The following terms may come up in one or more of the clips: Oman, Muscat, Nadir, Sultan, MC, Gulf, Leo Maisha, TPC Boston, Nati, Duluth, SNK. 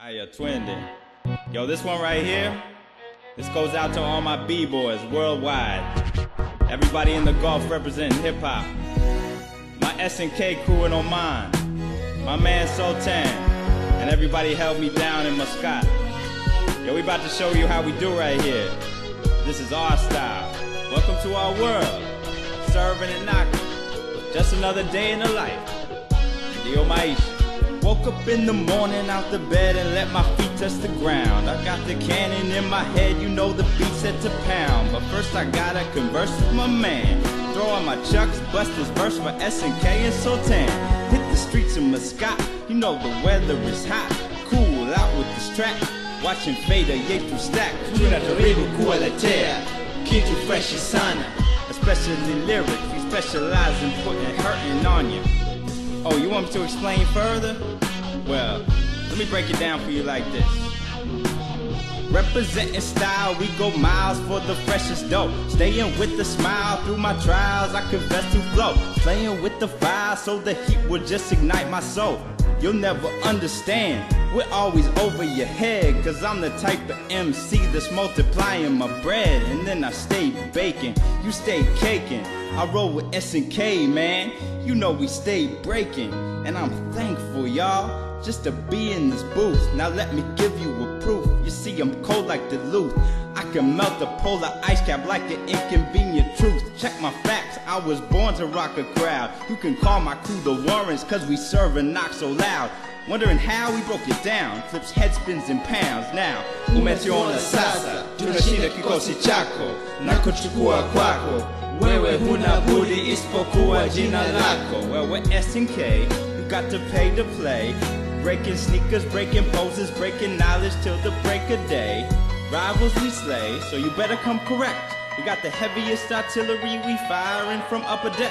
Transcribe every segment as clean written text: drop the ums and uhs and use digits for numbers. All right, trending. Yo, this one right here, this goes out to all my b-boys worldwide. Everybody in the Gulf representing hip-hop. My SNK crew in Oman. My man Sultan. And everybody held me down in Muscat. Yo, we about to show you how we do right here. This is our style. Welcome to our world. Serving and knocking. Just another day in the life. Leo Maisha. Woke up in the morning out the bed and let my feet touch the ground. I got the cannon in my head, you know the beat set to pound. But first I gotta converse with my man. Throw on my chucks, bust this verse for SNK and Sultan. Hit the streets in Muscat, you know the weather is hot. Cool out with this track, watching fader yet to stack. Especially lyrics, we specialize in putting hurting on you. Oh, you want me to explain further? Well, let me break it down for you like this. Representing style, we go miles for the freshest dough. Staying with a smile through my trials, I confess to flow. Playing with the fire so the heat will just ignite my soul. You'll never understand, we're always over your head. Cause I'm the type of MC that's multiplying my bread. And then I stay baking, you stay caking. I roll with SNK, man, you know we stay breaking. And I'm thankful, y'all, just to be in this booth. Now let me give you a proof, you see I'm cold like Duluth. I can melt a polar ice cap like an inconvenient truth. Check my facts, I was born to rock a crowd. You can call my crew the Warrens, cause we serve and knock so loud. Wondering how we broke it down, flips, head spins and pounds. Now, umeziona sasa, tunashinda kikosi chako. Nakuchukua kwako, wewe huna budi isipokuwa jina lako. Well, we're SNK, you got to pay to play. Breaking sneakers, breaking poses, breaking knowledge till the break of day. Rivals we slay, so you better come correct. We got the heaviest artillery, we firing from upper deck.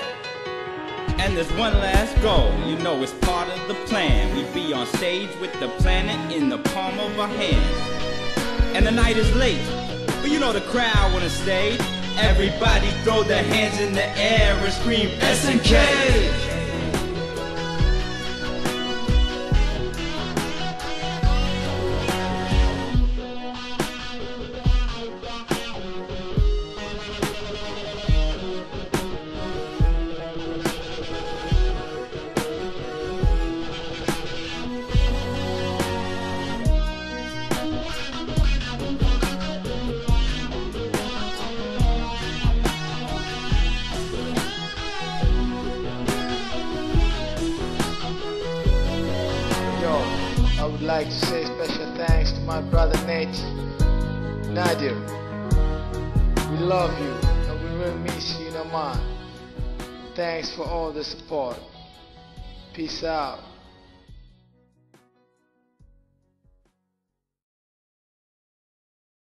And there's one last goal, you know it's part of the plan. We be on stage with the planet in the palm of our hands. And the night is late, but you know the crowd wanna stay. Everybody throw their hands in the air and scream SNK! I would like to say special thanks to my brother Nati, Nadir. We love you and we will miss you in Oman. Thanks for all the support. Peace out.